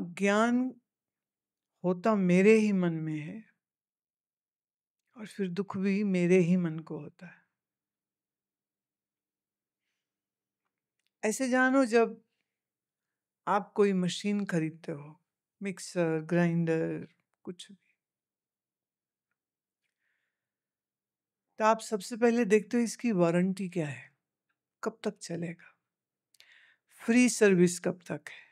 ज्ञान होता मेरे ही मन में है और फिर दुख भी मेरे ही मन को होता है। ऐसे जानो जब आप कोई मशीन खरीदते हो, मिक्सर, ग्राइंडर, कुछ भी, तो आप सबसे पहले देखते हो इसकी वारंटी क्या है, कब तक चलेगा, फ्री सर्विस कब तक है,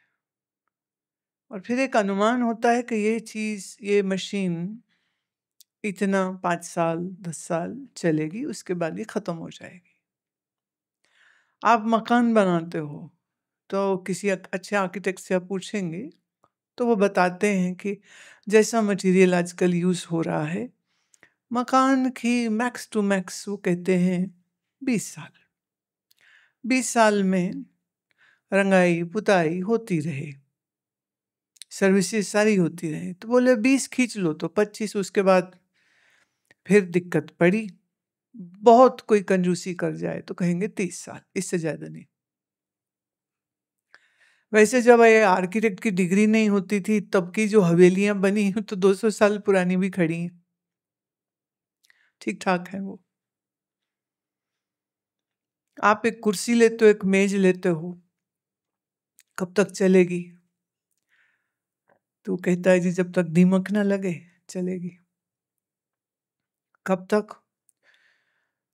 और फिर एक अनुमान होता है कि ये चीज़, ये मशीन इतना 5 साल 10 साल चलेगी, उसके बाद ये ख़त्म हो जाएगी। आप मकान बनाते हो तो किसी अच्छे आर्किटेक्ट से आप पूछेंगे तो वो बताते हैं कि जैसा मटेरियल आजकल यूज़ हो रहा है, मकान की मैक्स टू मैक्स वो कहते हैं 20 साल, 20 साल में रंगाई पुताई होती रहे, सर्विसेज सारी होती रहे। तो बोले 20 खींच लो तो 25, उसके बाद फिर दिक्कत पड़ी, बहुत कोई कंजूसी कर जाए तो कहेंगे 30 साल, इससे ज़्यादा नहीं। वैसे जब ये आर्किटेक्ट की डिग्री नहीं होती थी तब की जो हवेलियां बनी हैं तो 200 साल पुरानी भी खड़ी हैं, ठीक ठाक है वो। आप एक कुर्सी लेते हो, एक मेज लेते हो, कब तक चलेगी? तो कहता है जी जब तक दीमक ना लगे चलेगी। कब तक?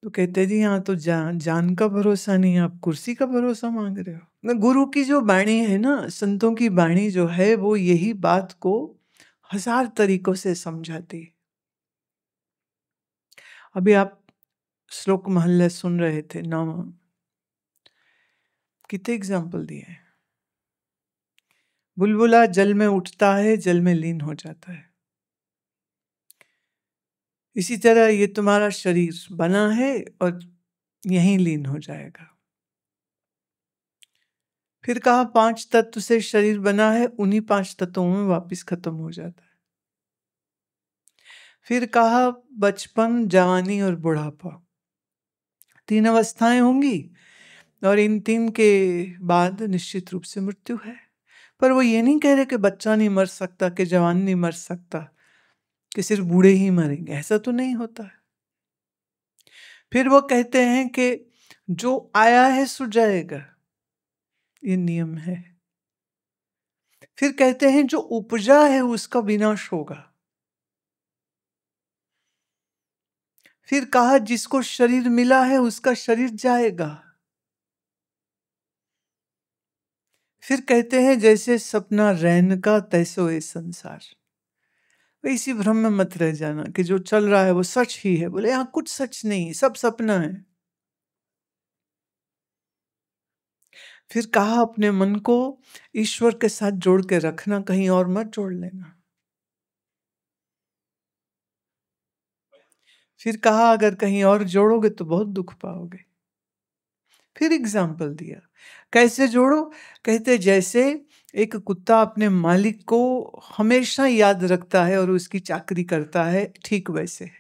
तो कहते जी यहाँ तो जान का भरोसा नहीं है, आप कुर्सी का भरोसा मांग रहे हो। गुरु की जो वाणी है ना, संतों की वाणी जो है, वो यही बात को 1000 तरीकों से समझाती। अभी आप श्लोक महल्ला सुन रहे थे, 9वां, कितने एग्जाम्पल दिए हैं। बुलबुला जल में उठता है, जल में लीन हो जाता है। इसी तरह ये तुम्हारा शरीर बना है और यहीं लीन हो जाएगा। फिर कहा 5 तत्व से शरीर बना है, उन्हीं 5 तत्वों में वापस खत्म हो जाता है। फिर कहा बचपन, जवानी और बुढ़ापा, 3 अवस्थाएं होंगी और इन 3 के बाद निश्चित रूप से मृत्यु है। पर वो ये नहीं कह रहे कि बच्चा नहीं मर सकता, कि जवान नहीं मर सकता, कि सिर्फ बूढ़े ही मरेंगे, ऐसा तो नहीं होता है। फिर वो कहते हैं कि जो आया है सो जाएगा, ये नियम है। फिर कहते हैं जो उपजा है उसका विनाश होगा। फिर कहा जिसको शरीर मिला है उसका शरीर जाएगा। फिर कहते हैं जैसे सपना रैन का, तैसो ये संसार। इसी भ्रम में मत रह जाना कि जो चल रहा है वो सच ही है। बोले यहाँ कुछ सच नहीं, सब सपना है। फिर कहा अपने मन को ईश्वर के साथ जोड़ के रखना, कहीं और मत जोड़ लेना। फिर कहा अगर कहीं और जोड़ोगे तो बहुत दुख पाओगे। फिर एग्जाम्पल दिया कैसे जोड़ो। कहते जैसे एक कुत्ता अपने मालिक को हमेशा याद रखता है और उसकी चाकरी करता है, ठीक वैसे।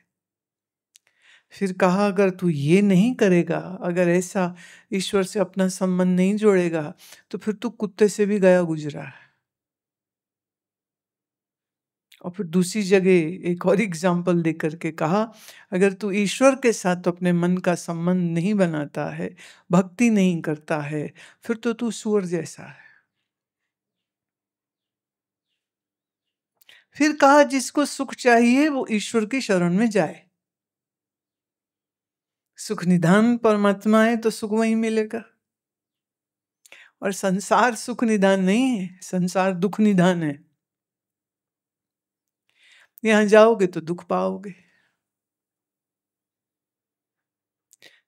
फिर कहा अगर तू ये नहीं करेगा, अगर ऐसा ईश्वर से अपना संबंध नहीं जोड़ेगा तो फिर तू कुत्ते से भी गया गुजरा है। और फिर दूसरी जगह एक और एग्जाम्पल दे करके कहा अगर तू ईश्वर के साथ अपने मन का संबंध नहीं बनाता है, भक्ति नहीं करता है, फिर तो तू सूअर जैसा है। फिर कहा जिसको सुख चाहिए वो ईश्वर की शरण में जाए, सुख निधान परमात्मा है तो सुख वहीं मिलेगा। और संसार सुख निधान नहीं है, संसार दुख निधान है, यहाँ जाओगे तो दुख पाओगे।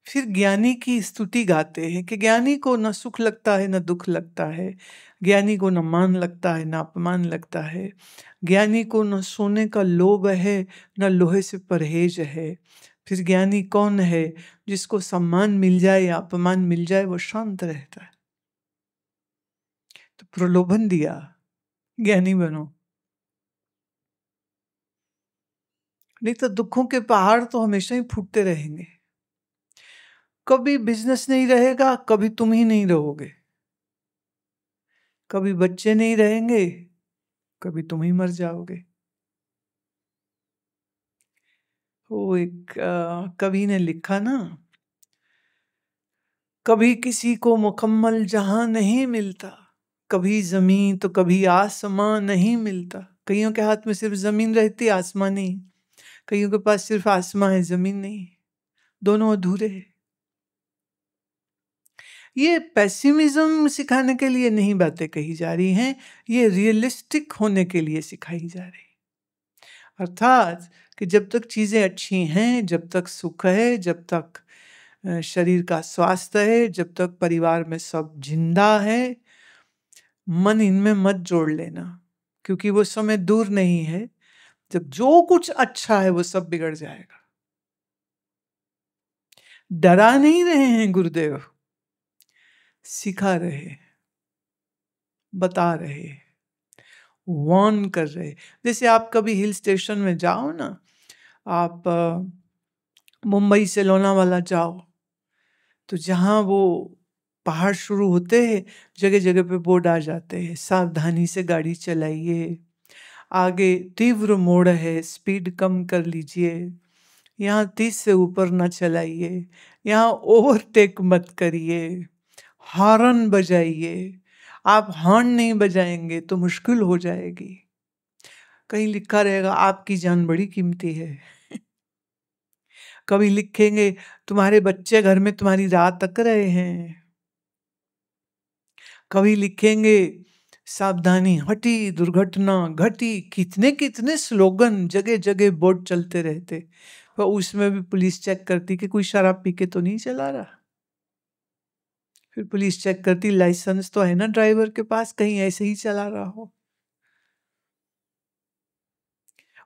फिर ज्ञानी की स्तुति गाते हैं कि ज्ञानी को न सुख लगता है न दुख लगता है, ज्ञानी को न मान लगता है न अपमान लगता है, ज्ञानी को न सोने का लोभ है न लोहे से परहेज है। फिर ज्ञानी कौन है? जिसको सम्मान मिल जाए या अपमान मिल जाए वो शांत रहता है। तो प्रलोभन दिया ज्ञानी बनो, नहीं तो दुखों के पहाड़ तो हमेशा ही फूटते रहेंगे। कभी बिजनेस नहीं रहेगा, कभी तुम ही नहीं रहोगे, कभी बच्चे नहीं रहेंगे, कभी तुम ही मर जाओगे। वो एक कवि ने लिखा ना, कभी किसी को मुकम्मल जहां नहीं मिलता, कभी जमीन तो कभी आसमां नहीं मिलता। कईयों के हाथ में सिर्फ जमीन रहती, आसमां नहीं। कईयों के पास सिर्फ आसमां है, जमीन नहीं। दोनों अधूरे हैं। ये पेसिमिज्म सिखाने के लिए नहीं बातें कही जा रही हैं, ये रियलिस्टिक होने के लिए सिखाई जा रही। अर्थात कि जब तक चीज़ें अच्छी हैं, जब तक सुख है, जब तक शरीर का स्वास्थ्य है, जब तक परिवार में सब जिंदा है, मन इनमें मत जोड़ लेना, क्योंकि वो समय दूर नहीं है जब जो कुछ अच्छा है वो सब बिगड़ जाएगा। डरा नहीं रहे हैं गुरुदेव, सिखा रहे, बता रहे, वॉर्न कर रहे। जैसे आप कभी हिल स्टेशन में जाओ ना, आप मुंबई से लोनावाला जाओ तो जहाँ वो पहाड़ शुरू होते हैं, जगह जगह पे बोर्ड आ जाते हैं, सावधानी से गाड़ी चलाइए, आगे तीव्र मोड़ है, स्पीड कम कर लीजिए, यहाँ 30 से ऊपर ना चलाइए, यहाँ ओवरटेक मत करिए, हॉर्न बजाइए। आप हॉर्न नहीं बजाएंगे तो मुश्किल हो जाएगी। कहीं लिखा रहेगा आपकी जान बड़ी कीमती है, कभी लिखेंगे तुम्हारे बच्चे घर में तुम्हारी राह तक रहे हैं, कभी लिखेंगे सावधानी हटी दुर्घटना घटी। कितने कितने स्लोगन, जगह जगह बोर्ड चलते रहते, पर उसमें भी पुलिस चेक करती कि कोई शराब पी के तो नहीं चला रहा। फिर पुलिस चेक करती लाइसेंस तो है ना ड्राइवर के पास, कहीं ऐसे ही चला रहा हो।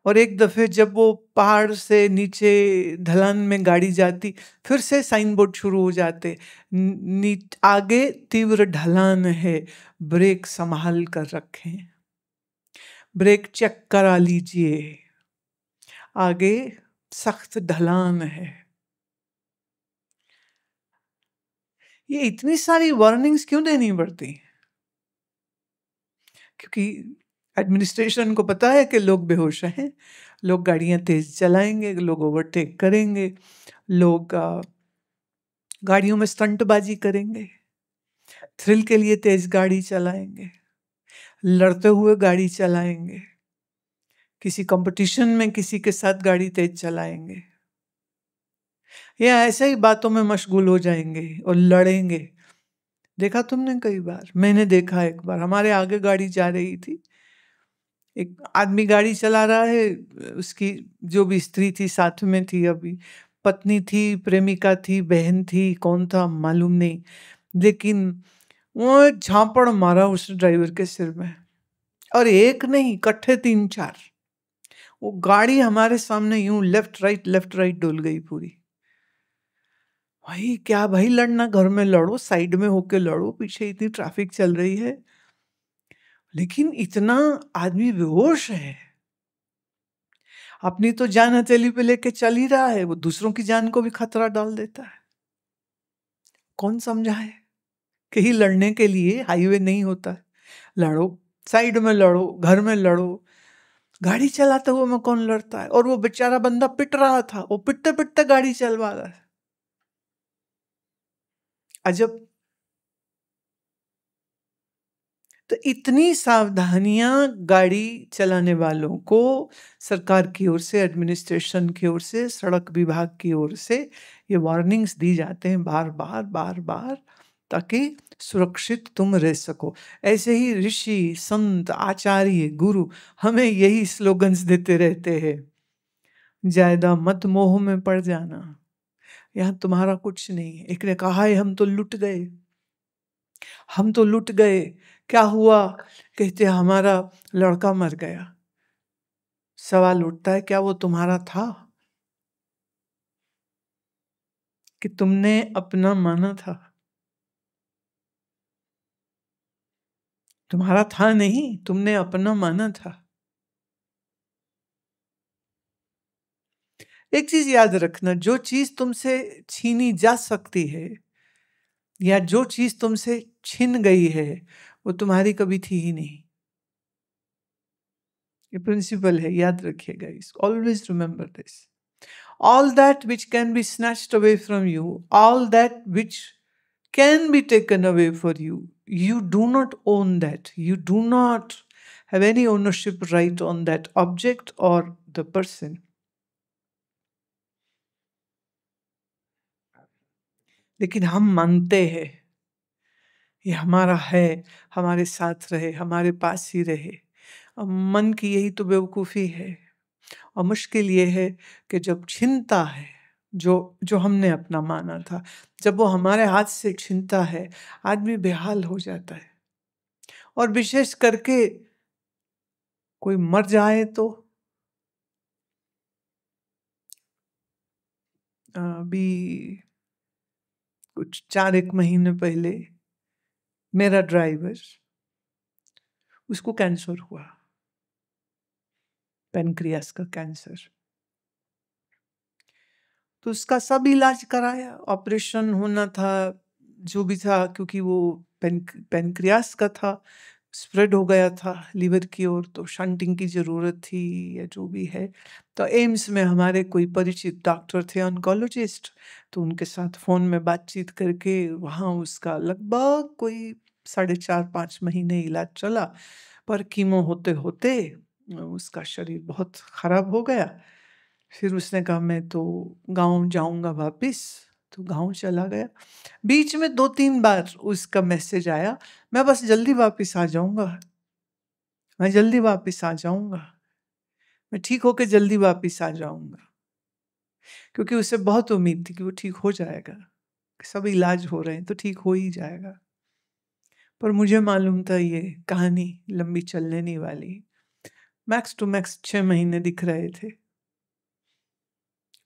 और एक दफे जब वो पहाड़ से नीचे ढलान में गाड़ी जाती, फिर से साइन बोर्ड शुरू हो जाते, आगे तीव्र ढलान है, ब्रेक संभाल कर रखें, ब्रेक चेक करा लीजिए, आगे सख्त ढलान है। ये इतनी सारी वार्निंग्स क्यों देनी पड़ती? क्योंकि एडमिनिस्ट्रेशन को पता है कि लोग बेहोश हैं, लोग गाड़ियां तेज चलाएंगे, लोग ओवरटेक करेंगे, लोग गाड़ियों में स्टंटबाजी करेंगे, थ्रिल के लिए तेज गाड़ी चलाएंगे, लड़ते हुए गाड़ी चलाएंगे, किसी कंपटीशन में किसी के साथ गाड़ी तेज चलाएंगे, या ऐसे ही बातों में मशगूल हो जाएंगे और लड़ेंगे। देखा तुमने कई बार, मैंने देखा एक बार, हमारे आगे गाड़ी जा रही थी, एक आदमी गाड़ी चला रहा है, उसकी जो भी स्त्री थी साथ में थी, अभी पत्नी थी, प्रेमिका थी, बहन थी, कौन था मालूम नहीं, लेकिन वो झांपड़ मारा उस ड्राइवर के सिर में, और एक नहीं इकट्ठे 3-4। वो गाड़ी हमारे सामने यूं लेफ्ट राइट डोल गई पूरी। भाई क्या भाई लड़ना, घर में लड़ो, साइड में होके लड़ो, पीछे इतनी ट्रैफिक चल रही है, लेकिन इतना आदमी बेहोश है, अपनी तो जान हथेली पे लेके चल ही रहा है, वो दूसरों की जान को भी खतरा डाल देता है। कौन समझाए कि ही लड़ने के लिए हाईवे नहीं होता है। लड़ो, साइड में लड़ो, घर में लड़ो, गाड़ी चलाते हुए में कौन लड़ता है? और वो बेचारा बंदा पिट रहा था, वो पिटते पिटते गाड़ी चलवा रहा है। अजब। तो इतनी सावधानियां गाड़ी चलाने वालों को सरकार की ओर से, एडमिनिस्ट्रेशन की ओर से, सड़क विभाग की ओर से ये वार्निंग्स दी जाते हैं बार बार, ताकि सुरक्षित तुम रह सको। ऐसे ही ऋषि, संत, आचार्य, गुरु हमें यही स्लोगन्स देते रहते हैं। ज्यादा मत मोह में पड़ जाना, यहाँ तुम्हारा कुछ नहीं है। एक ने कहा है हम तो लूट गए, हम तो लूट गए, क्या हुआ? कहते हमारा लड़का मर गया। सवाल उठता है क्या वो तुम्हारा था? कि तुमने अपना माना था? तुम्हारा था नहीं, तुमने अपना माना था। एक चीज याद रखना, जो चीज तुमसे छीनी जा सकती है या जो चीज तुमसे छिन गई है, वो तुम्हारी कभी थी ही नहीं। ये प्रिंसिपल है, याद रखिएगा इसको, always remember this. All that which can be snatched away from you, all that which can be taken away for you, you do not own that, you do not have any ownership right on that object or the person. लेकिन हम मानते हैं ये हमारा है, हमारे साथ रहे, हमारे पास ही रहे। मन की यही तो बेवकूफ़ी है। और मुश्किल ये है कि जब छिनता है जो हमने अपना माना था, जब वो हमारे हाथ से छिनता है आदमी बेहाल हो जाता है। और विशेष करके कोई मर जाए तो अभी कुछ 4-1 महीने पहले मेरा ड्राइवर, उसको कैंसर हुआ, पेनक्रियास का कैंसर। तो उसका सब इलाज कराया, ऑपरेशन होना था जो भी था, क्योंकि वो पेनक्रियास का था, स्प्रेड हो गया था लीवर की ओर, तो शंटिंग की ज़रूरत थी या जो भी है। तो एम्स में हमारे कोई परिचित डॉक्टर थे, ऑन्कोलॉजिस्ट, तो उनके साथ फ़ोन में बातचीत करके वहाँ उसका लगभग कोई 4.5-5 महीने इलाज चला। पर कीमो होते होते उसका शरीर बहुत ख़राब हो गया। फिर उसने कहा मैं तो गांव जाऊंगा वापस, तो गांव चला गया। बीच में 2-3 बार उसका मैसेज आया, मैं बस जल्दी वापस आ जाऊंगा, मैं जल्दी वापस आ जाऊंगा, मैं ठीक होके जल्दी वापस आ जाऊंगा, क्योंकि उसे बहुत उम्मीद थी कि वो ठीक हो जाएगा, सब इलाज हो रहे हैं तो ठीक हो ही जाएगा। पर मुझे मालूम था ये कहानी लंबी चलने नहीं वाली। मैक्स टू मैक्स 6 महीने दिख रहे थे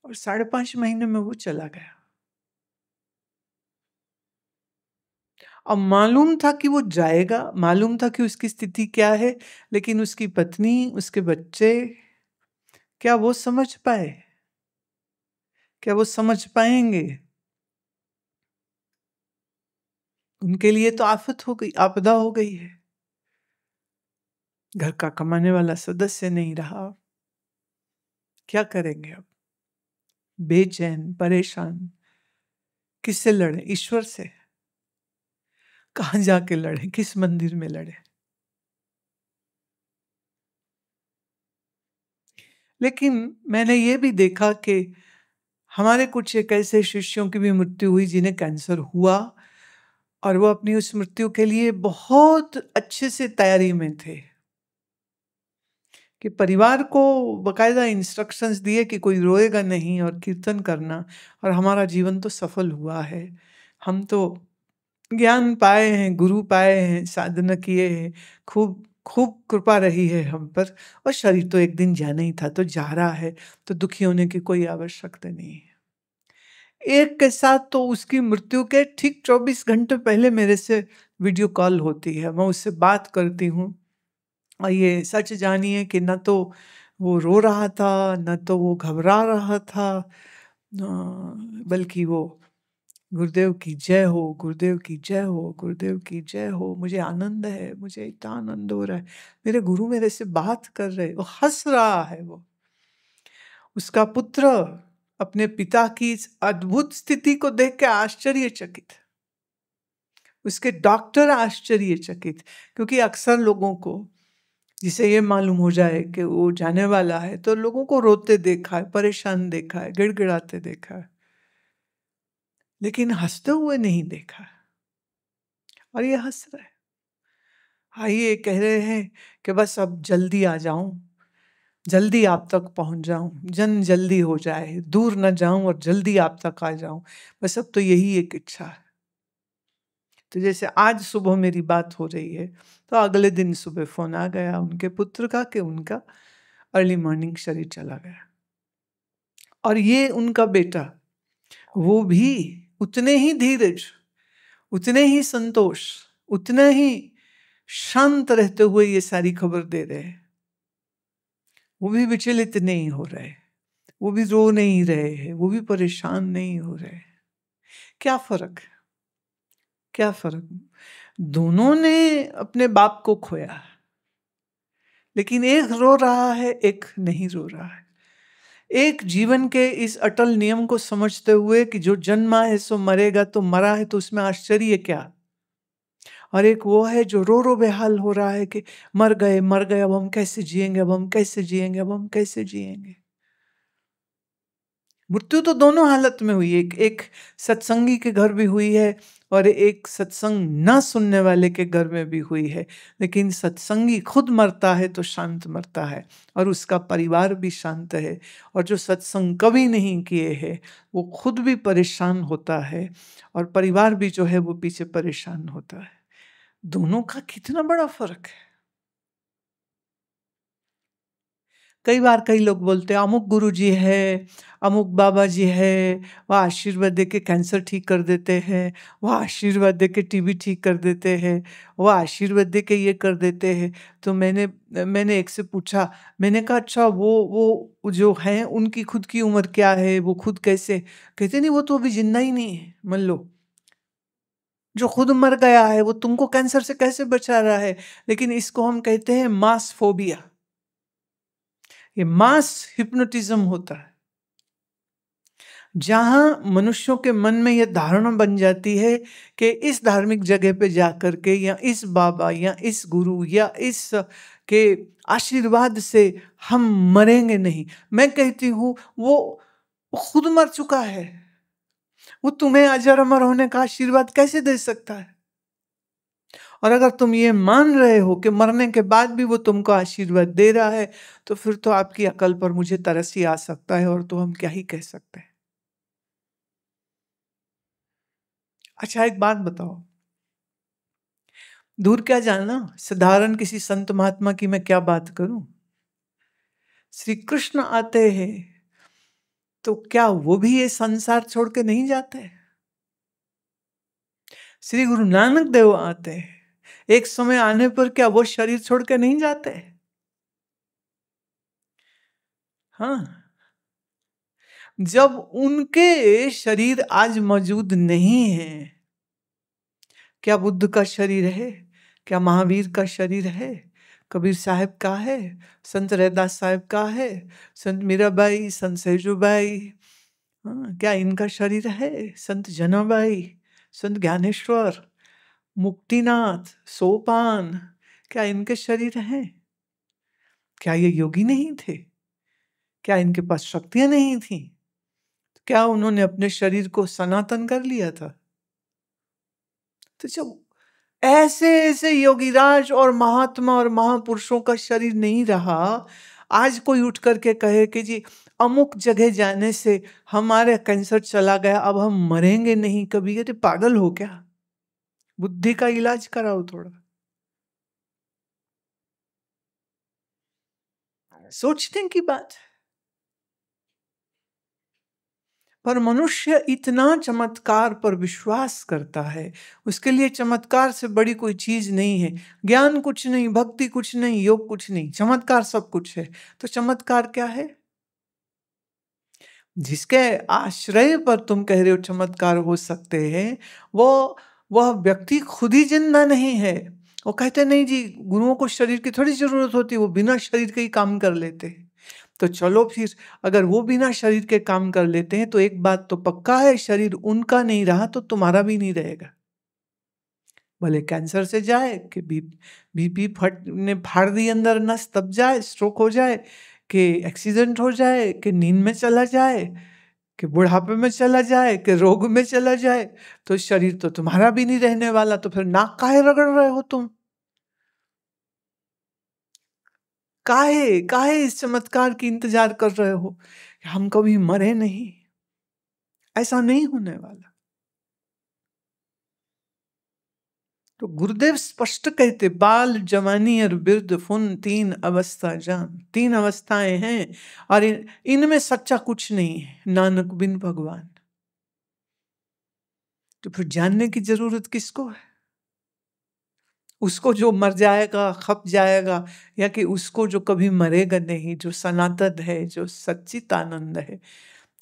और 5.5 महीने में वो चला गया। अब मालूम था कि वो जाएगा, मालूम था कि उसकी स्थिति क्या है, लेकिन उसकी पत्नी, उसके बच्चे, क्या वो समझ पाए, क्या वो समझ पाएंगे? उनके लिए तो आफत हो गई, आपदा हो गई है। घर का कमाने वाला सदस्य नहीं रहा, क्या करेंगे अब? बेचैन, परेशान, किससे लड़े? ईश्वर से। कहाँ जाके लड़े, किस मंदिर में लड़े? लेकिन मैंने ये भी देखा कि हमारे कुछ एक ऐसे शिष्यों की भी मृत्यु हुई जिन्हें कैंसर हुआ, और वो अपनी उस मृत्यु के लिए बहुत अच्छे से तैयारी में थे, कि परिवार को बकायदा इंस्ट्रक्शंस दिए कि कोई रोएगा नहीं और कीर्तन करना। और हमारा जीवन तो सफल हुआ है, हम तो ज्ञान पाए हैं, गुरु पाए हैं, साधना किए हैं, खूब खूब कृपा रही है हम पर, और शरीर तो एक दिन जाना ही था, तो जा रहा है, तो दुखी होने की कोई आवश्यकता नहीं है। एक के साथ तो उसकी मृत्यु के ठीक 24 घंटे पहले मेरे से वीडियो कॉल होती है, मैं उससे बात करती हूँ, और ये सच जानिए कि ना तो वो रो रहा था, ना तो वो घबरा रहा था, बल्कि वो गुरुदेव की जय हो, गुरुदेव की जय हो, गुरुदेव की जय हो, मुझे आनंद है, मुझे इतना आनंद हो रहा है, मेरे गुरु मेरे से बात कर रहे, वो हंस रहा है। वो उसका पुत्र अपने पिता की इस अद्भुत स्थिति को देख के आश्चर्यचकित, उसके डॉक्टर आश्चर्यचकित, क्योंकि अक्सर लोगों को जिसे ये मालूम हो जाए कि वो जाने वाला है, तो लोगों को रोते देखा है, परेशान देखा है, गिड़गिड़ाते देखा है, लेकिन हंसते हुए नहीं देखा। और ये हंस रहा है। हाँ, ये कह रहे हैं कि बस अब जल्दी आ जाऊं, जल्दी आप तक पहुंच जाऊं, जन जल्दी हो जाए, दूर न जाऊं और जल्दी आप तक आ जाऊं, बस अब तो यही एक इच्छा है। तो जैसे आज सुबह मेरी बात हो रही है, तो अगले दिन सुबह फोन आ गया उनके पुत्र का कि उनका अर्ली मॉर्निंग शरीर चला गया। और ये उनका बेटा, वो भी उतने ही धीरज, उतने ही संतोष, उतने ही शांत रहते हुए ये सारी खबर दे रहे हैं। वो भी विचलित नहीं हो रहे, वो भी रो नहीं रहे हैं, वो भी परेशान नहीं हो रहे। क्या फर्क, क्या फर्क? दोनों ने अपने बाप को खोया, लेकिन एक रो रहा है, एक नहीं रो रहा है। एक जीवन के इस अटल नियम को समझते हुए कि जो जन्मा है सो मरेगा, तो मरा है तो उसमें आश्चर्य क्या। और एक वो है जो रो रो बेहाल हो रहा है कि मर गए, अब हम कैसे जिएंगे, अब हम कैसे जिएंगे, अब हम कैसे जिएंगे। मृत्यु तो दोनों हालत में हुई, एक सत्संगी के घर भी हुई है और एक सत्संग ना सुनने वाले के घर में भी हुई है। लेकिन सत्संगी खुद मरता है तो शांत मरता है और उसका परिवार भी शांत है, और जो सत्संग कभी नहीं किए हैं वो खुद भी परेशान होता है और परिवार भी जो है वो पीछे परेशान होता है। दोनों का कितना बड़ा फर्क है। कई बार कई लोग बोलते हैं अमुक गुरुजी है, अमुक बाबा जी है, वह आशीर्वाद दे के कैंसर ठीक कर देते हैं, वह आशीर्वाद दे के टीबी ठीक कर देते हैं, वह आशीर्वाद दे के ये कर देते हैं। तो मैंने एक से पूछा, मैंने कहा अच्छा वो जो हैं उनकी खुद की उम्र क्या है, वो खुद कैसे, कहते नहीं वो तो अभी जिंदा ही नहीं है। मान लो जो खुद मर गया है वो तुमको कैंसर से कैसे बचा रहा है। लेकिन इसको हम कहते हैं मास फोबिया, ये मास हिप्नोटिज्म होता है, जहां मनुष्यों के मन में यह धारणा बन जाती है कि इस धार्मिक जगह पे जा करके या इस बाबा या इस गुरु या इस के आशीर्वाद से हम मरेंगे नहीं। मैं कहती हूँ वो खुद मर चुका है, वो तुम्हें अजर अमर होने का आशीर्वाद कैसे दे सकता है। और अगर तुम ये मान रहे हो कि मरने के बाद भी वो तुमको आशीर्वाद दे रहा है, तो फिर तो आपकी अकल पर मुझे तरस ही आ सकता है, और तो हम क्या ही कह सकते हैं। अच्छा एक बात बताओ, दूर क्या जाना, साधारण किसी संत महात्मा की मैं क्या बात करूं। श्री कृष्ण आते हैं तो क्या वो भी ये संसार छोड़ के नहीं जाते हैं। श्री गुरु नानक देव आते हैं, एक समय आने पर क्या वो शरीर छोड़ के नहीं जाते। हाँ, जब उनके शरीर आज मौजूद नहीं है, क्या बुद्ध का शरीर है, क्या महावीर का शरीर है, कबीर साहब का है, संत रैदास साहब का है, संत मीराबाई, संत सहजूबाई, क्या इनका शरीर है, संत जनाबाई, संत ज्ञानेश्वर, मुक्तिनाथ, सोपान, क्या इनके शरीर हैं। क्या ये योगी नहीं थे, क्या इनके पास शक्तियां नहीं थी, क्या उन्होंने अपने शरीर को सनातन कर लिया था। तो जब ऐसे ऐसे योगीराज और महात्मा और महापुरुषों का शरीर नहीं रहा, आज कोई उठ करके कहे कि जी अमुक जगह जाने से हमारे कैंसर चला गया, अब हम मरेंगे नहीं कभी, अरे पागल हो क्या। बुद्धि का इलाज कराओ थोड़ा, सोचने की बात। पर मनुष्य इतना चमत्कार पर विश्वास करता है, उसके लिए चमत्कार से बड़ी कोई चीज नहीं है। ज्ञान कुछ नहीं, भक्ति कुछ नहीं, योग कुछ नहीं, चमत्कार सब कुछ है। तो चमत्कार क्या है, जिसके आश्रय पर तुम कह रहे हो चमत्कार हो सकते हैं, वह व्यक्ति खुद ही जिंदा नहीं है। वो कहते नहीं जी गुरुओं को शरीर की थोड़ी जरूरत होती, वो बिना शरीर के ही काम कर लेते। तो चलो फिर अगर वो बिना शरीर के काम कर लेते हैं तो एक बात तो पक्का है, शरीर उनका नहीं रहा तो तुम्हारा भी नहीं रहेगा। भले कैंसर से जाए, कि बीपी फटने फाड़ दी अंदर नस तब जाए, स्ट्रोक हो जाए, कि एक्सीडेंट हो जाए, कि नींद में चला जाए, कि बुढ़ापे में चला जाए, कि रोग में चला जाए, तो शरीर तो तुम्हारा भी नहीं रहने वाला। तो फिर नाक काहे रगड़ रहे हो तुम, काहे काहे इस चमत्कार की इंतजार कर रहे हो, हम कभी मरे नहीं। ऐसा नहीं होने वाला। तो गुरुदेव स्पष्ट कहते, बाल जवानी और वृद्ध फुन तीन अवस्था जान, तीन अवस्थाएं हैं और इनमें सच्चा कुछ नहीं है नानक बिन भगवान। तो फिर जानने की जरूरत किसको है, उसको जो मर जाएगा, खप जाएगा, या कि उसको जो कभी मरेगा नहीं, जो सनातन है, जो सच्चित आनंद है।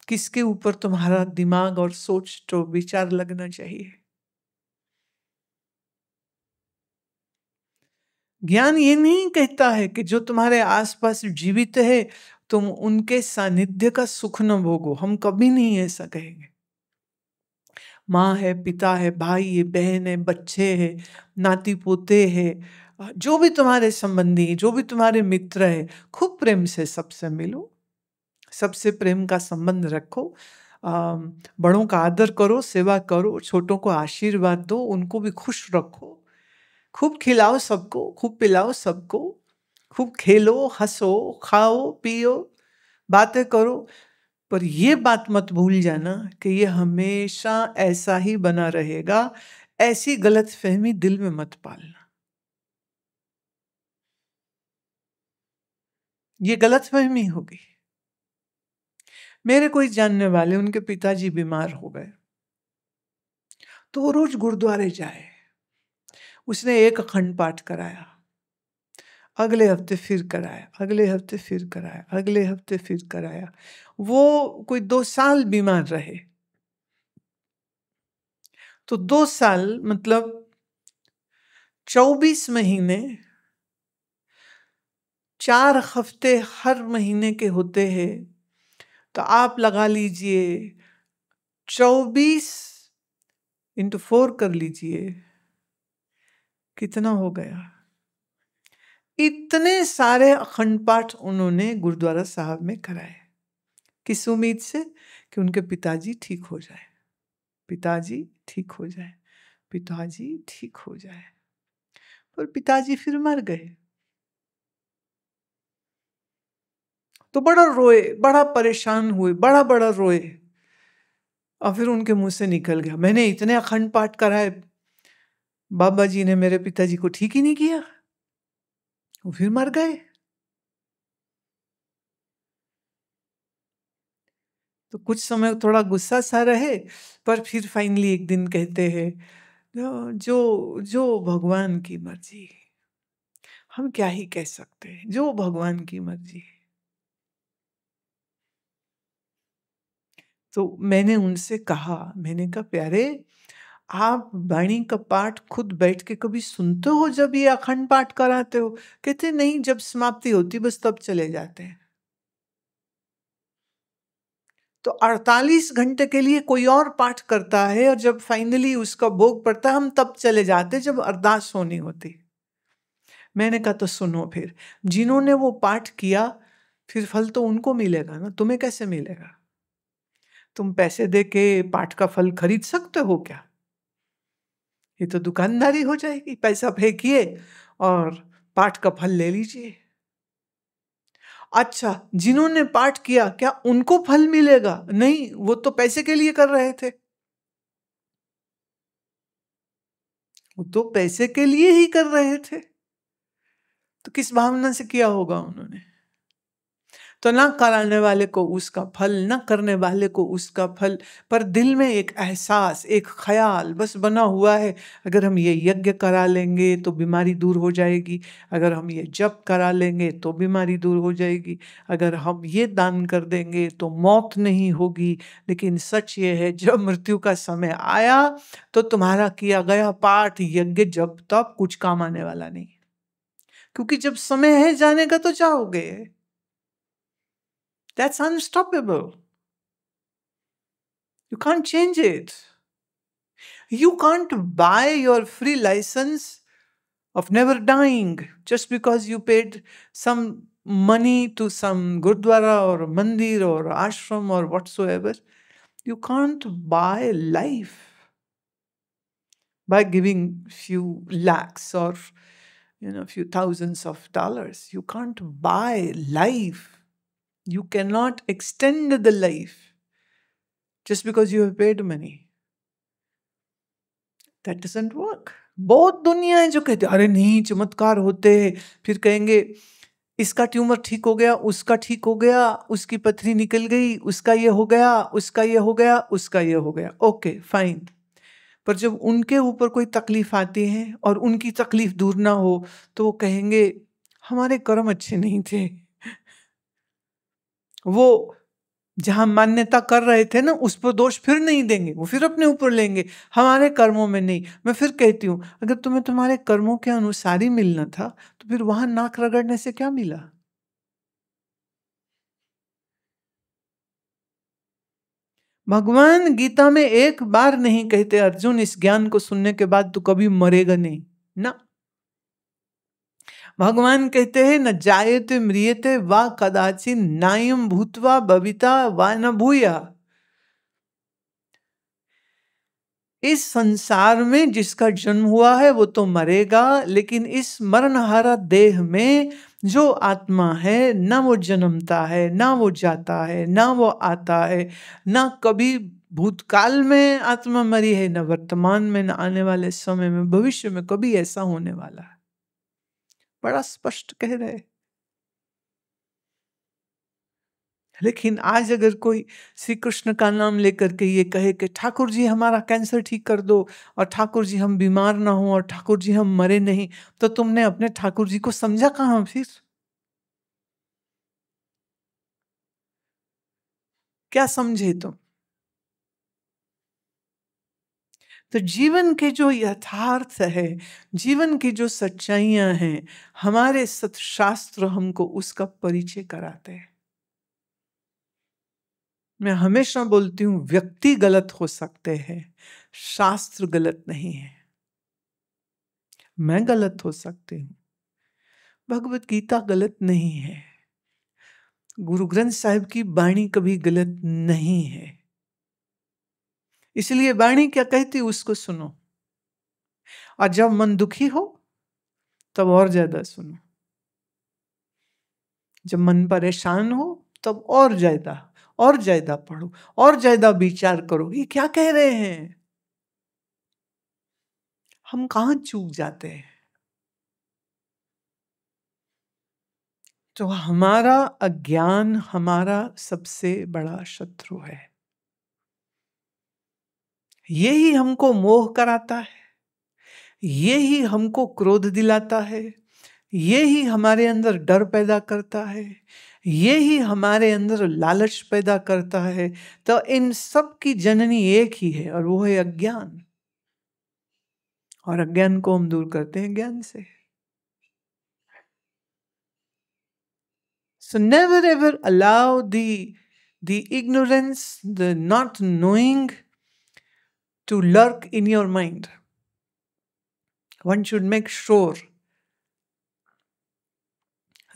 किसके ऊपर तुम्हारा दिमाग और सोच तो विचार लगना चाहिए। ज्ञान ये नहीं कहता है कि जो तुम्हारे आसपास जीवित है तुम उनके सानिध्य का सुख न भोगो, हम कभी नहीं ऐसा कहेंगे। माँ है, पिता है, भाई है, बहन है, बच्चे हैं, नाती पोते हैं, जो भी तुम्हारे संबंधी है, जो भी तुम्हारे मित्र है, खूब प्रेम से सबसे मिलो, सबसे प्रेम का संबंध रखो, बड़ों का आदर करो, सेवा करो, छोटों को आशीर्वाद दो, उनको भी खुश रखो, खूब खिलाओ सबको, खूब पिलाओ सबको, खूब खेलो, हंसो, खाओ, पियो, बातें करो। पर ये बात मत भूल जाना कि ये हमेशा ऐसा ही बना रहेगा, ऐसी गलतफहमी दिल में मत पालना। ये गलतफहमी होगी। मेरे कोई जानने वाले, उनके पिताजी बीमार हो गए, तो वो रोज गुरुद्वारे जाए, उसने एक अखंड पाठ कराया, अगले हफ्ते फिर कराया, अगले हफ्ते फिर कराया, अगले हफ्ते फिर कराया, वो कोई 2 साल बीमार रहे। तो 2 साल मतलब 24 महीने, 4 हफ्ते हर महीने के होते हैं, तो आप लगा लीजिए 24 × 4 कर लीजिए, कितना हो गया? इतने सारे अखंड पाठ उन्होंने गुरुद्वारा साहब में कराए, किस उम्मीद से कि उनके पिताजी ठीक हो जाए, पिताजी ठीक हो जाए, पिताजी ठीक हो जाए। पर पिताजी फिर मर गए। तो बड़ा रोए, बड़ा परेशान हुए, बड़ा रोए, और फिर उनके मुंह से निकल गया, मैंने इतने अखंड पाठ कराए, बाबा जी ने मेरे पिताजी को ठीक ही नहीं किया, वो फिर मर गए। तो कुछ समय थोड़ा गुस्सा सा रहे, पर फिर फाइनली एक दिन कहते हैं जो जो भगवान की मर्जी, हम क्या ही कह सकते हैं, जो भगवान की मर्जी। तो मैंने उनसे कहा, मैंने कहा प्यारे, आप वाणी का पाठ खुद बैठ के कभी सुनते हो जब ये अखंड पाठ कराते हो? कहते नहीं, जब समाप्ति होती बस तब चले जाते हैं। तो 48 घंटे के लिए कोई और पाठ करता है, और जब फाइनली उसका भोग पड़ता है हम तब चले जाते जब अरदास होनी होती। मैंने कहा तो सुनो, फिर जिन्होंने वो पाठ किया फिर फल तो उनको मिलेगा ना, तुम्हें कैसे मिलेगा? तुम पैसे दे के पाठ का फल खरीद सकते हो क्या? ये तो दुकानदारी हो जाएगी, पैसा फेंकिए और पाठ का फल ले लीजिए। अच्छा, जिन्होंने पाठ किया क्या उनको फल मिलेगा? नहीं, वो तो पैसे के लिए कर रहे थे, वो तो पैसे के लिए ही कर रहे थे। तो किस भावना से किया होगा उन्होंने? तो ना कराने वाले को उसका फल, ना करने वाले को उसका फल, पर दिल में एक एहसास, एक ख्याल बस बना हुआ है, अगर हम ये यज्ञ करा लेंगे तो बीमारी दूर हो जाएगी, अगर हम ये जप करा लेंगे तो बीमारी दूर हो जाएगी, अगर हम ये दान कर देंगे तो मौत नहीं होगी। लेकिन सच ये है, जब मृत्यु का समय आया तो तुम्हारा किया गया पाठ, यज्ञ, जप तब कुछ काम आने वाला नहीं, क्योंकि जब समय है जाने का तो जाओगे। That's unstoppable. You can't change it. You can't buy your free license of never dying just because you paid some money to some gurdwara or mandir or ashram or whatsoever. You can't buy life by giving few lakhs or few thousands of dollars. You can't buy life. You cannot extend the life just because you have paid money. That doesn't work. बहुत दुनिया है जो कहते अरे नहीं चमत्कार होते हैं, फिर कहेंगे इसका ट्यूमर ठीक हो गया, उसका ठीक हो गया, उसकी पथरी निकल गई, उसका ये हो गया, उसका ये हो गया, उसका ये हो गया। ओके फाइन, पर जब उनके ऊपर कोई तकलीफ आती है और उनकी तकलीफ दूर ना हो तो वो कहेंगे हमारे कर्म अच्छे नहीं थे, वो जहां मान्यता कर रहे थे ना, उस पर दोष फिर नहीं देंगे, वो फिर अपने ऊपर लेंगे, हमारे कर्मों में नहीं। मैं फिर कहती हूँ, अगर तुम्हें तुम्हारे कर्मों के अनुसार ही मिलना था तो फिर वहां नाक रगड़ने से क्या मिला? भगवान गीता में एक बार नहीं कहते, अर्जुन इस ज्ञान को सुनने के बाद तू कभी मरेगा नहीं। ना, भगवान कहते हैं न जायते म्रियते वा कदाचिन नायम भूतवा बविता वा न भूया। इस संसार में जिसका जन्म हुआ है वो तो मरेगा, लेकिन इस मरणहारा देह में जो आत्मा है ना वो जन्मता है, ना वो जाता है, ना वो आता है, ना कभी भूतकाल में आत्मा मरी है, ना वर्तमान में, ना आने वाले समय में, भविष्य में कभी ऐसा होने वाला है। बड़ा स्पष्ट कह रहे। लेकिन आज अगर कोई श्री कृष्ण का नाम लेकर के ये कहे कि ठाकुर जी हमारा कैंसर ठीक कर दो, और ठाकुर जी हम बीमार ना हो, और ठाकुर जी हम मरे नहीं, तो तुमने अपने ठाकुर जी को समझा कहाँ फिर? क्या समझे तुम? तो जीवन के जो यथार्थ है, जीवन की जो सच्चाइयां हैं, हमारे सतशास्त्र हमको उसका परिचय कराते हैं। मैं हमेशा बोलती हूँ, व्यक्ति गलत हो सकते हैं, शास्त्र गलत नहीं है। मैं गलत हो सकती हूँ, भगवत गीता गलत नहीं है, गुरु ग्रंथ साहिब की बाणी कभी गलत नहीं है। इसलिए वाणी क्या कहती उसको सुनो, और जब मन दुखी हो तब और ज्यादा सुनो, जब मन परेशान हो तब और ज्यादा पढ़ो, और ज्यादा विचार करो ये क्या कह रहे हैं। हम कहाँ चूक जाते हैं? तो हमारा अज्ञान हमारा सबसे बड़ा शत्रु है, यही हमको मोह कराता है, यही हमको क्रोध दिलाता है, यही हमारे अंदर डर पैदा करता है, यही हमारे अंदर लालच पैदा करता है। तो इन सब की जननी एक ही है, और वो है अज्ञान। और अज्ञान को हम दूर करते हैं ज्ञान से। So never ever allow the ignorance, the not knowing to lurk in your mind. One should make sure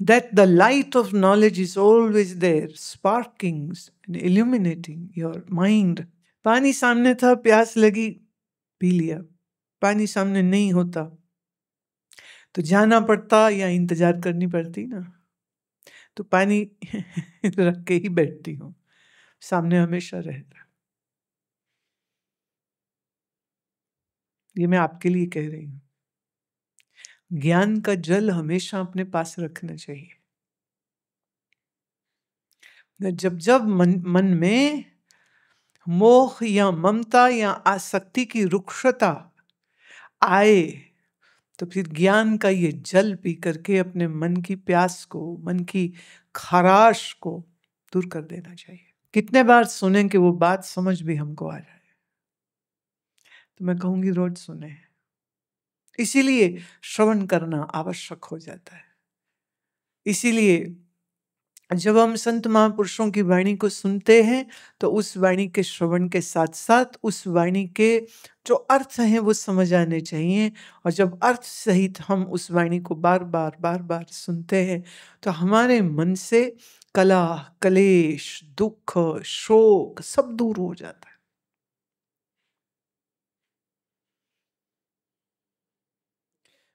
that the light of knowledge is always there, sparking and illuminating your mind. पानी सामने था, प्यास लगी, P लिया। पानी सामने नहीं होता तो जाना पड़ता या इंतजार करनी पड़ती ना, तो पानी रख के ही बैठती हूँ, सामने हमेशा रहता। ये मैं आपके लिए कह रही हूँ। ज्ञान का जल हमेशा अपने पास रखना चाहिए। जब जब मन में मोह या ममता या आसक्ति की रुक्षता आए, तो फिर ज्ञान का ये जल पी करके अपने मन की प्यास को, मन की खराश को दूर कर देना चाहिए। कितने बार सुने कि वो बात समझ भी हमको आ जाए, तो मैं कहूंगी रोज सुने। इसीलिए श्रवण करना आवश्यक हो जाता है। इसीलिए जब हम संत महापुरुषों की वाणी को सुनते हैं तो उस वाणी के श्रवण के साथ साथ उस वाणी के जो अर्थ हैं वो समझ आने चाहिए। और जब अर्थ सहित हम उस वाणी को बार बार सुनते हैं तो हमारे मन से कला, क्लेश, दुख, शोक सब दूर हो जाता है।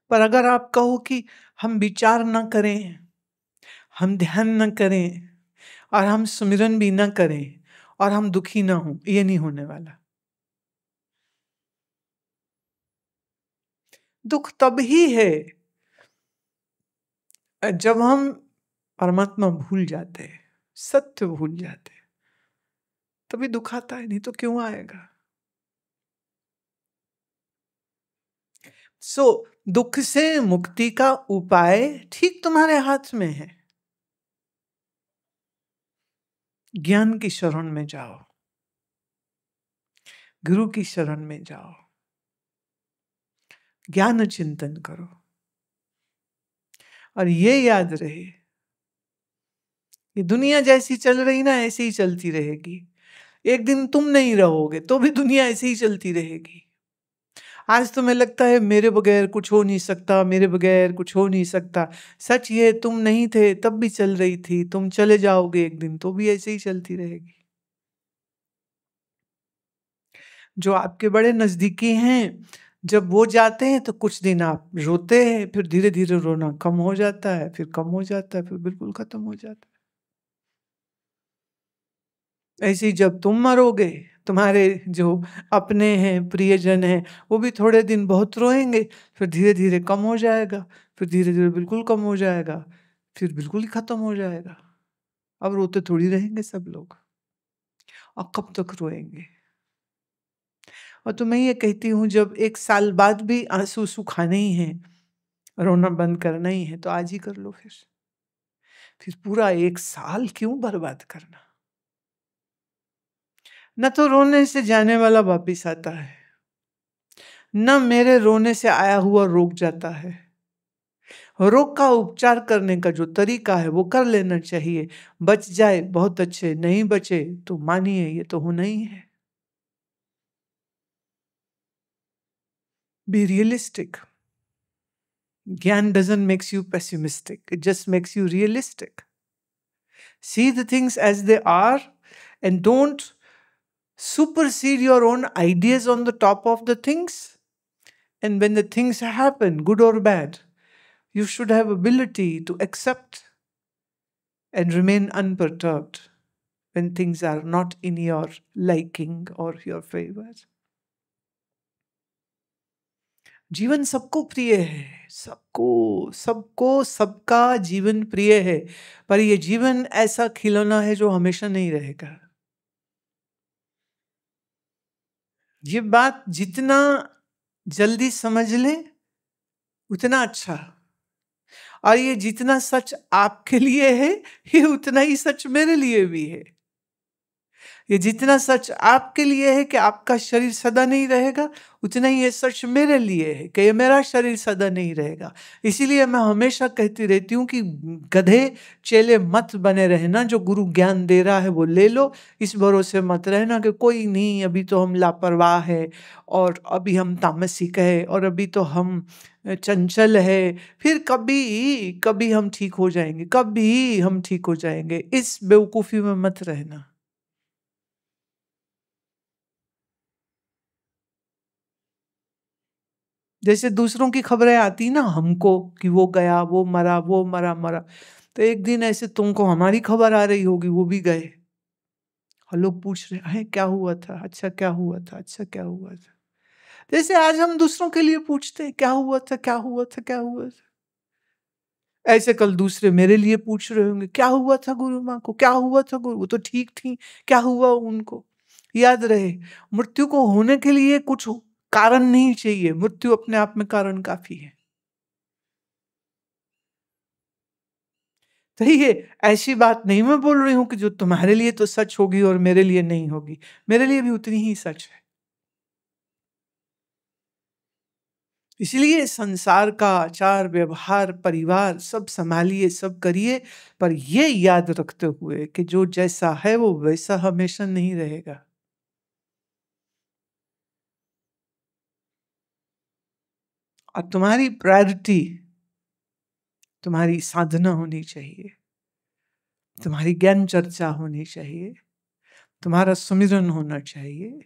पर अगर आप कहो कि हम विचार ना करें, हम ध्यान ना करें, और हम सुमिरन भी ना करें, और हम दुखी ना हों, ये नहीं होने वाला। दुख तब ही है जब हम परमात्मा भूल जाते हैं, सत्य भूल जाते हैं, तभी दुख आता है, नहीं तो क्यों आएगा। सो दुख से मुक्ति का उपाय ठीक तुम्हारे हाथ में है। ज्ञान की शरण में जाओ, गुरु की शरण में जाओ, ज्ञान चिंतन करो। और ये याद रहे, ये दुनिया जैसी चल रही ना ऐसे ही चलती रहेगी। एक दिन तुम नहीं रहोगे तो भी दुनिया ऐसे ही चलती रहेगी। आज तुम्हें लगता है मेरे बगैर कुछ हो नहीं सकता, मेरे बगैर कुछ हो नहीं सकता। सच ये, तुम नहीं थे तब भी चल रही थी, तुम चले जाओगे एक दिन तो भी ऐसे ही चलती रहेगी। जो आपके बड़े नजदीकी हैं, जब वो जाते हैं तो कुछ दिन आप रोते हैं, फिर धीरे धीरे रोना कम हो जाता है, फिर कम हो जाता है, फिर बिल्कुल खत्म हो जाता है। ऐसे ही जब तुम मरोगे, तुम्हारे जो अपने हैं, प्रियजन हैं, वो भी थोड़े दिन बहुत रोएंगे, फिर धीरे धीरे कम हो जाएगा, फिर धीरे धीरे बिल्कुल कम हो जाएगा, फिर बिल्कुल ही खत्म हो जाएगा। अब रोते थोड़ी रहेंगे सब लोग, और कब तक रोएंगे। और तो मैं ये कहती हूँ, जब 1 साल बाद भी आंसू सुखाने ही हैं, रोना बंद करना ही है, तो आज ही कर लो। फिर पूरा 1 साल क्यों बर्बाद करना। न तो रोने से जाने वाला वापिस आता है, न मेरे रोने से आया हुआ रोग जाता है। रोग का उपचार करने का जो तरीका है वो कर लेना चाहिए। बच जाए बहुत अच्छे, नहीं बचे तो मानिए ये तो होना ही है। Be realistic. Gyan doesn't make you pessimistic. It just makes you realistic. See the things as they are and don't supersede your own ideas on the top of the things. And when the things happen, good or bad, you should have ability to accept and remain unperturbed when things are not in your liking or your favor. जीवन सबको प्रिय है, सबको सबका जीवन प्रिय है, पर यह जीवन ऐसा खिलौना है जो हमेशा नहीं रहेगा। ये बात जितना जल्दी समझ ले उतना अच्छा। और ये जितना सच आपके लिए है, ये उतना ही सच मेरे लिए भी है। ये जितना सच आपके लिए है कि आपका शरीर सदा नहीं रहेगा, उतना ही ये सच मेरे लिए है कि ये मेरा शरीर सदा नहीं रहेगा। इसीलिए मैं हमेशा कहती रहती हूँ कि गधे चेले मत बने रहना। जो गुरु ज्ञान दे रहा है वो ले लो, इस भरोसे मत रहना कि कोई नहीं, अभी तो हम लापरवाह है, और अभी हम तामसिक है, और अभी तो हम चंचल है, फिर कभी हम ठीक हो जाएंगे, कभी हम ठीक हो जाएंगे। इस बेवकूफ़ी में मत रहना। जैसे दूसरों की खबरें आती ना हमको कि वो गया, वो मरा, तो एक दिन ऐसे तुमको हमारी खबर आ रही होगी, वो भी गए, और लोग पूछ रहे हैं क्या हुआ था। जैसे आज हम दूसरों के लिए पूछते हैं क्या हुआ था, ऐसे कल दूसरे मेरे लिए पूछ रहे होंगे क्या हुआ था गुरु माँ को, क्या हुआ था गुरु, वो तो ठीक थी, क्या हुआ उनको। याद रहे, मृत्यु को होने के लिए कुछ कारण नहीं चाहिए, मृत्यु अपने आप में कारण काफी है। तो ये ऐसी बात नहीं मैं बोल रही हूं कि जो तुम्हारे लिए तो सच होगी और मेरे लिए नहीं होगी, मेरे लिए भी उतनी ही सच है। इसलिए संसार का आचार व्यवहार परिवार सब संभालिए, सब करिए, पर ये याद रखते हुए कि जो जैसा है वो वैसा हमेशा नहीं रहेगा। और तुम्हारी प्रायोरिटी तुम्हारी साधना होनी चाहिए, तुम्हारी ज्ञान चर्चा होनी चाहिए, तुम्हारा सुमिरन होना चाहिए।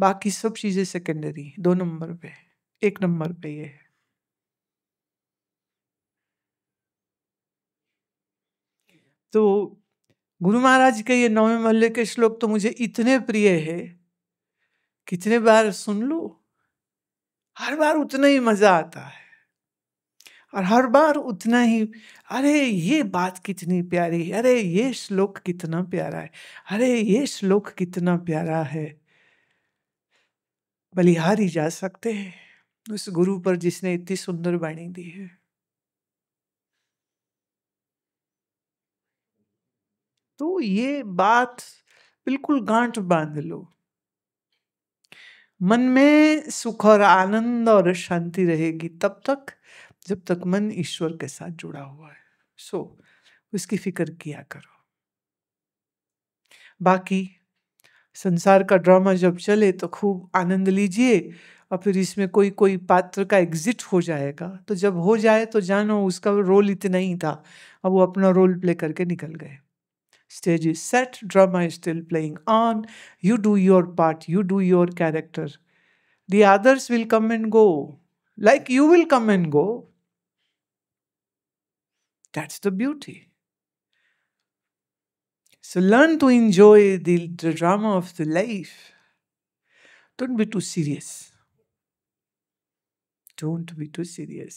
बाकी सब चीजें सेकेंडरी, 2 नंबर पे, 1 नंबर पे ये है। तो गुरु महाराज के ये 9वें महल्ले के श्लोक तो मुझे इतने प्रिय है, कितने बार सुन लो, हर बार उतना ही मजा आता है, और हर बार उतना ही अरे ये बात कितनी प्यारी, अरे ये श्लोक कितना प्यारा है, अरे ये श्लोक कितना प्यारा है। बलिहारी जा सकते हैं उस गुरु पर जिसने इतनी सुंदर वाणी दी है। तो ये बात बिल्कुल गांठ बांध लो, मन में सुख और आनंद और शांति रहेगी तब तक जब तक मन ईश्वर के साथ जुड़ा हुआ है। सो उसकी फिक्र किया करो। बाकी संसार का ड्रामा जब चले तो खूब आनंद लीजिए और फिर इसमें कोई पात्र का एग्जिट हो जाएगा, तो जब हो जाए तो जानो उसका रोल इतना ही था, अब वो अपना रोल प्ले करके निकल गए। Stage is set, drama is still playing on, you do your part, you do your character, the others will come and go like you will come and go. That's the beauty. So learn to enjoy the drama of the life. Don't be too serious. Don't be too serious.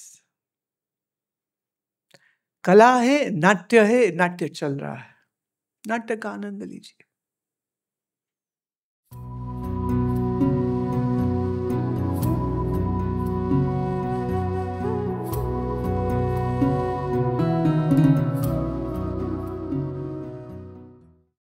कला है, नाट्य चल रहा है, नाट्य का आनंद लीजिए।